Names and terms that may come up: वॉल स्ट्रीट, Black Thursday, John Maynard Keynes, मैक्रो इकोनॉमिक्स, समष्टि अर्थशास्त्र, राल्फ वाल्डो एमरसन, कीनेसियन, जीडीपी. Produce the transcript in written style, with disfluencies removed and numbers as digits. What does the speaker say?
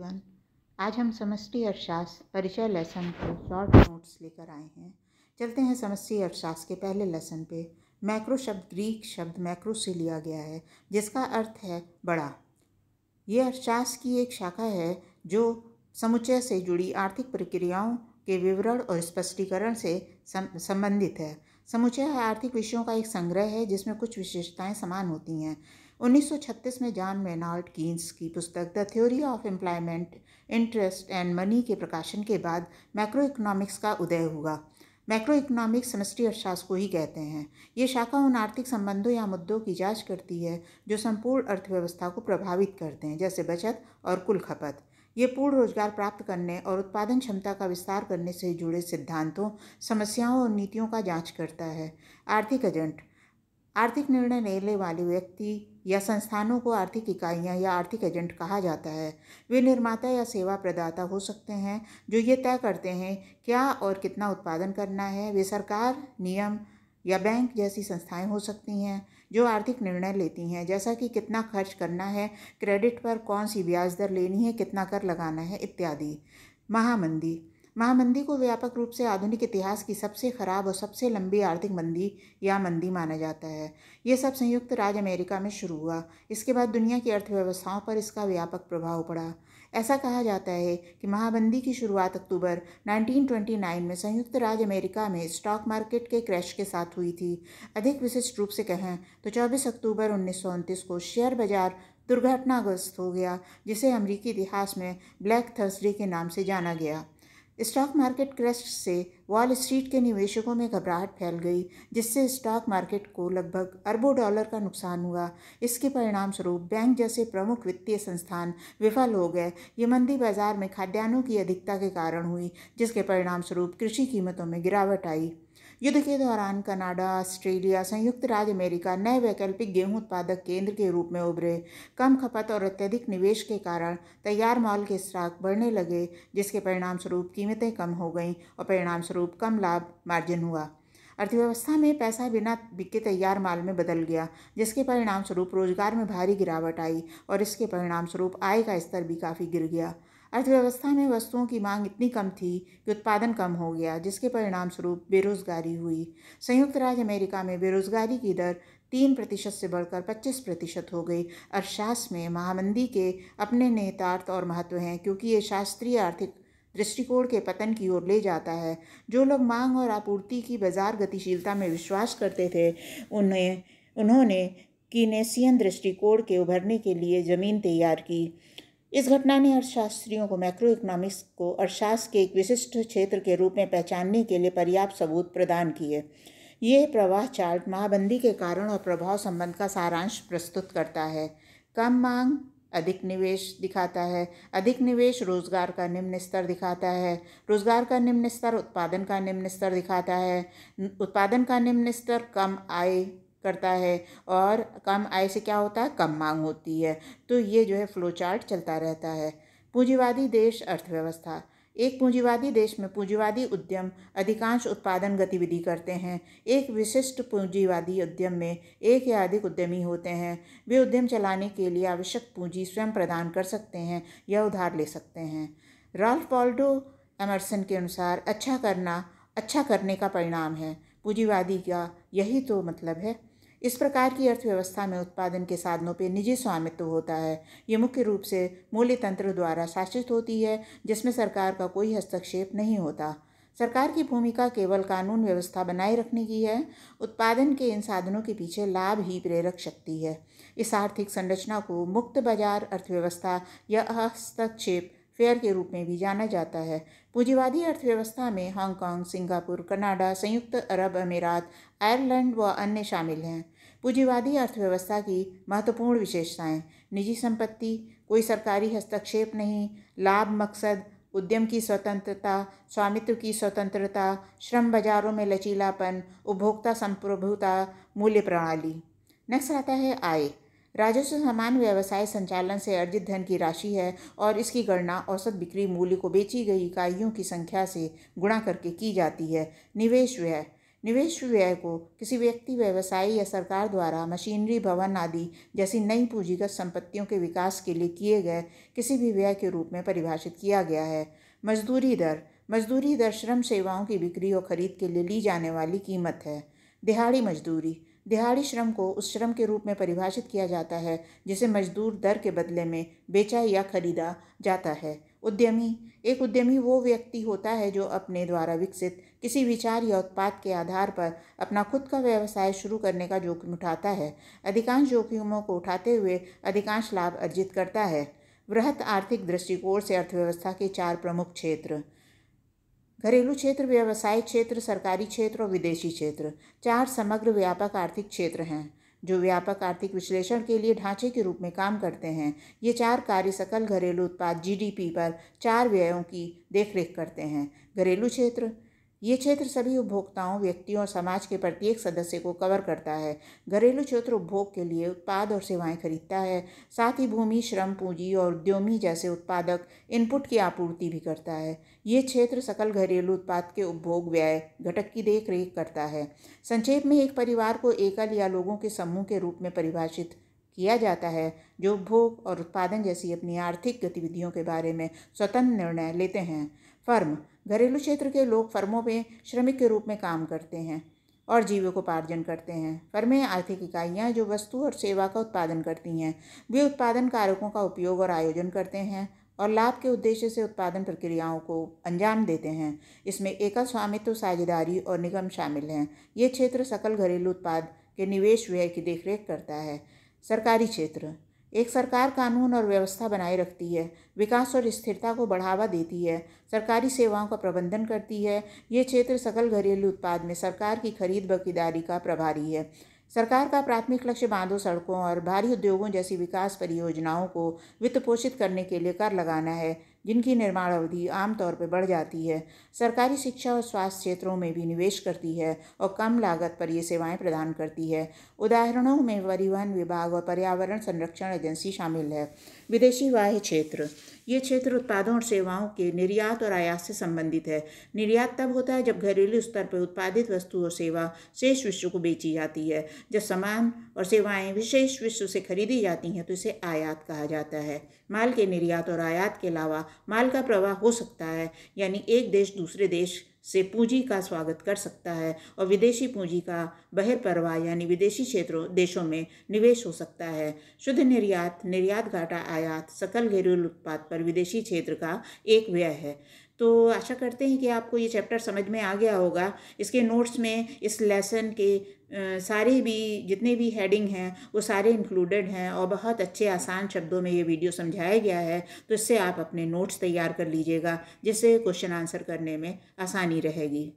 आज हम समष्टि अर्थशास्त्र परिचय लेसन के शॉर्ट नोट्स लेकर आए हैं। चलते हैं समष्टि अर्थशास्त्र के पहले लेसन पे। मैक्रो शब्द ग्रीक शब्द मैक्रो से लिया गया है जिसका अर्थ है बड़ा। ये अर्थशास्त्र की एक शाखा है जो समुच्चय से जुड़ी आर्थिक प्रक्रियाओं के विवरण और स्पष्टीकरण से संबंधित है। समुच्चय आर्थिक विषयों का एक संग्रह है जिसमें कुछ विशेषताएँ समान होती हैं। 1936 में जॉन मेनार्ड कीन्स की पुस्तक the theory of employment interest and money के प्रकाशन के बाद मैक्रो इकोनॉमिक्स का उदय हुआ। मैक्रो इकोनॉमिक्स समष्टि अर्थशास्त्र को ही कहते हैं। ये शाखा उन आर्थिक संबंधों या मुद्दों की जांच करती है जो संपूर्ण अर्थव्यवस्था को प्रभावित करते हैं, जैसे बचत और कुल खपत। ये पूर्ण रोजगार प्राप्त करने और उत्पादन क्षमता का विस्तार करने से जुड़े सिद्धांतों, समस्याओं और नीतियों का जाँच करता है। आर्थिक एजेंट आर्थिक निर्णय लेने वाले व्यक्ति या संस्थानों को आर्थिक इकाइयाँ या आर्थिक एजेंट कहा जाता है। वे निर्माता या सेवा प्रदाता हो सकते हैं जो ये तय करते हैं क्या और कितना उत्पादन करना है। वे सरकार, नियम या बैंक जैसी संस्थाएं हो सकती हैं जो आर्थिक निर्णय लेती हैं, जैसा कि कितना खर्च करना है, क्रेडिट पर कौन सी ब्याज दर लेनी है, कितना कर लगाना है इत्यादि। महामंदी महामंदी को व्यापक रूप से आधुनिक इतिहास की सबसे खराब और सबसे लंबी आर्थिक मंदी या मंदी माना जाता है। ये सब संयुक्त राज्य अमेरिका में शुरू हुआ। इसके बाद दुनिया की अर्थव्यवस्थाओं पर इसका व्यापक प्रभाव पड़ा। ऐसा कहा जाता है कि महामंदी की शुरुआत अक्टूबर 1929 में संयुक्त राज्य अमेरिका में स्टॉक मार्केट के क्रैश के साथ हुई थी। अधिक विशिष्ट रूप से कहें तो 24 अक्टूबर 1929 को शेयर बाजार दुर्घटनाग्रस्त हो गया, जिसे अमेरिकी इतिहास में ब्लैक थर्सडे के नाम से जाना गया। स्टॉक मार्केट क्रैश से वॉल स्ट्रीट के निवेशकों में घबराहट फैल गई, जिससे स्टॉक मार्केट को लगभग अरबों डॉलर का नुकसान हुआ। इसके परिणामस्वरूप बैंक जैसे प्रमुख वित्तीय संस्थान विफल हो गए। ये मंदी बाजार में खाद्यान्नों की अधिकता के कारण हुई, जिसके परिणामस्वरूप कृषि कीमतों में गिरावट आई। युद्ध के दौरान कनाडा, ऑस्ट्रेलिया, संयुक्त राज्य अमेरिका नए वैकल्पिक गेहूं उत्पादक केंद्र के रूप में उभरे। कम खपत और अत्यधिक निवेश के कारण तैयार माल के स्टॉक बढ़ने लगे, जिसके परिणामस्वरूप कीमतें कम हो गईं और परिणामस्वरूप कम लाभ मार्जिन हुआ। अर्थव्यवस्था में पैसा बिना बिके तैयार माल में बदल गया, जिसके परिणामस्वरूप रोजगार में भारी गिरावट आई और इसके परिणामस्वरूप आय का स्तर भी काफ़ी गिर गया। अर्थव्यवस्था में वस्तुओं की मांग इतनी कम थी कि उत्पादन कम हो गया, जिसके परिणामस्वरूप बेरोजगारी हुई। संयुक्त राज्य अमेरिका में बेरोजगारी की दर 3% से बढ़कर 25% हो गई। अर्थशास्त्र में महामंदी के अपने निहितार्थ और महत्व हैं, क्योंकि ये शास्त्रीय आर्थिक दृष्टिकोण के पतन की ओर ले जाता है। जो लोग मांग और आपूर्ति की बाजार गतिशीलता में विश्वास करते थे, उन्होंने कीनेसियन दृष्टिकोण के उभरने के लिए ज़मीन तैयार की। इस घटना ने अर्थशास्त्रियों को मैक्रो इकोनॉमिक्स को अर्थशास्त्र के एक विशिष्ट क्षेत्र के रूप में पहचानने के लिए पर्याप्त सबूत प्रदान किए। ये प्रवाह चार्ट महामंदी के कारण और प्रभाव संबंध का सारांश प्रस्तुत करता है। कम मांग अधिक निवेश दिखाता है, अधिक निवेश रोजगार का निम्न स्तर दिखाता है, रोजगार का निम्न स्तर उत्पादन का निम्न स्तर दिखाता है, उत्पादन का निम्न स्तर कम आय करता है और कम आय से क्या होता है, कम मांग होती है। तो ये जो है फ्लो चार्ट चलता रहता है। पूंजीवादी देश अर्थव्यवस्था एक पूंजीवादी देश में पूंजीवादी उद्यम अधिकांश उत्पादन गतिविधि करते हैं। एक विशिष्ट पूंजीवादी उद्यम में एक या अधिक उद्यमी होते हैं। वे उद्यम चलाने के लिए आवश्यक पूंजी स्वयं प्रदान कर सकते हैं या उधार ले सकते हैं। राल्फ वाल्डो एमरसन के अनुसार अच्छा करना अच्छा करने का परिणाम है। पूंजीवादी का यही तो मतलब है। इस प्रकार की अर्थव्यवस्था में उत्पादन के साधनों पर निजी स्वामित्व होता है। ये मुख्य रूप से मूल्य तंत्र द्वारा शासित होती है, जिसमें सरकार का कोई हस्तक्षेप नहीं होता। सरकार की भूमिका केवल कानून व्यवस्था बनाए रखने की है। उत्पादन के इन साधनों के पीछे लाभ ही प्रेरक शक्ति है। इस आर्थिक संरचना को मुक्त बाजार अर्थव्यवस्था या हस्तक्षेप फेयर के रूप में भी जाना जाता है। पूंजीवादी अर्थव्यवस्था में हांगकांग, सिंगापुर, कनाडा, संयुक्त अरब अमीरात, आयरलैंड व अन्य शामिल हैं। पूंजीवादी अर्थव्यवस्था की महत्वपूर्ण विशेषताएं निजी संपत्ति, कोई सरकारी हस्तक्षेप नहीं, लाभ मकसद, उद्यम की स्वतंत्रता, स्वामित्व की स्वतंत्रता, श्रम बाजारों में लचीलापन, उपभोक्ता संप्रभुता, मूल्य प्रणाली। नेक्स्ट आता है आय। राजस्व सामान्य व्यवसाय संचालन से अर्जित धन की राशि है और इसकी गणना औसत बिक्री मूल्य को बेची गई इकाइयों की संख्या से गुणा करके की जाती है। निवेश व्यय निवेश व्यय को किसी व्यक्ति, व्यवसायी या सरकार द्वारा मशीनरी, भवन आदि जैसी नई पूंजीगत संपत्तियों के विकास के लिए किए गए किसी भी व्यय के रूप में परिभाषित किया गया है। मजदूरी दर, मजदूरी दर श्रम सेवाओं की बिक्री और खरीद के लिए ली जाने वाली कीमत है। दिहाड़ी मजदूरी, दिहाड़ी श्रम को उस श्रम के रूप में परिभाषित किया जाता है जिसे मजदूर दर के बदले में बेचा या खरीदा जाता है। उद्यमी, एक उद्यमी वो व्यक्ति होता है जो अपने द्वारा विकसित किसी विचार या उत्पाद के आधार पर अपना खुद का व्यवसाय शुरू करने का जोखिम उठाता है, अधिकांश जोखिमों को उठाते हुए अधिकांश लाभ अर्जित करता है। वृहत आर्थिक दृष्टिकोण से अर्थव्यवस्था के चार प्रमुख क्षेत्र, घरेलू क्षेत्र, व्यवसाय क्षेत्र, सरकारी क्षेत्र और विदेशी क्षेत्र, चार समग्र व्यापक आर्थिक क्षेत्र हैं जो व्यापक आर्थिक विश्लेषण के लिए ढांचे के रूप में काम करते हैं। ये चार कार्य सकल घरेलू उत्पाद जीडीपी पर चार व्ययों की देखरेख करते हैं। घरेलू क्षेत्र, ये क्षेत्र सभी उपभोक्ताओं, व्यक्तियों और समाज के प्रत्येक सदस्य को कवर करता है। घरेलू क्षेत्र उपभोग के लिए उत्पाद और सेवाएं खरीदता है, साथ ही भूमि, श्रम, पूंजी और उद्यमी जैसे उत्पादक इनपुट की आपूर्ति भी करता है। ये क्षेत्र सकल घरेलू उत्पाद के उपभोग व्यय घटक की देखरेख करता है। संक्षेप में, एक परिवार को एकल या लोगों के समूह के रूप में परिभाषित किया जाता है जो उपभोग और उत्पादन जैसी अपनी आर्थिक गतिविधियों के बारे में स्वतंत्र निर्णय लेते हैं। फर्म, घरेलू क्षेत्र के लोग फर्मों में श्रमिक के रूप में काम करते हैं और जीविकोपार्जन करते हैं। फर्में आर्थिक इकाइयाँ जो वस्तु और सेवा का उत्पादन करती हैं, वे उत्पादन कारकों का उपयोग और आयोजन करते हैं और लाभ के उद्देश्य से उत्पादन प्रक्रियाओं को अंजाम देते हैं। इसमें एकल स्वामित्व, साझेदारी और निगम शामिल हैं। ये क्षेत्र सकल घरेलू उत्पाद के निवेश व्यय की देखरेख करता है। सरकारी क्षेत्र, एक सरकार कानून और व्यवस्था बनाए रखती है, विकास और स्थिरता को बढ़ावा देती है, सरकारी सेवाओं का प्रबंधन करती है। ये क्षेत्र सकल घरेलू उत्पाद में सरकार की खरीद बखरीदारी का प्रभारी है। सरकार का प्राथमिक लक्ष्य बांधों, सड़कों और भारी उद्योगों जैसी विकास परियोजनाओं को वित्त पोषित करने के लिए कर लगाना है, जिनकी निर्माण अवधि आमतौर पर बढ़ जाती है। सरकारी शिक्षा और स्वास्थ्य क्षेत्रों में भी निवेश करती है और कम लागत पर ये सेवाएं प्रदान करती है। उदाहरणों में परिवहन विभाग और पर्यावरण संरक्षण एजेंसी शामिल है। विदेशी वाह्य क्षेत्र, ये क्षेत्र उत्पादों और सेवाओं के निर्यात और आयात से संबंधित है। निर्यात तब होता है जब घरेलू स्तर पर उत्पादित वस्तु और सेवा शेष विश्व को बेची जाती है। जब सामान और सेवाएं विशेष विश्व से खरीदी जाती हैं तो इसे आयात कहा जाता है। माल के निर्यात और आयात के अलावा माल का प्रवाह हो सकता है, यानी एक देश दूसरे देश से पूंजी का स्वागत कर सकता है और विदेशी पूंजी का बहिर्प्रवाह यानी विदेशी क्षेत्रों देशों में निवेश हो सकता है। शुद्ध निर्यात, निर्यात घाटा आयात सकल घरेलू उत्पाद पर विदेशी क्षेत्र का एक व्यय है। तो आशा करते हैं कि आपको ये चैप्टर समझ में आ गया होगा। इसके नोट्स में इस लेसन के सारे भी जितने भी हेडिंग हैं वो सारे इंक्लूडेड हैं और बहुत अच्छे आसान शब्दों में ये वीडियो समझाया गया है। तो इससे आप अपने नोट्स तैयार कर लीजिएगा, जिससे क्वेश्चन आंसर करने में आसानी रहेगी।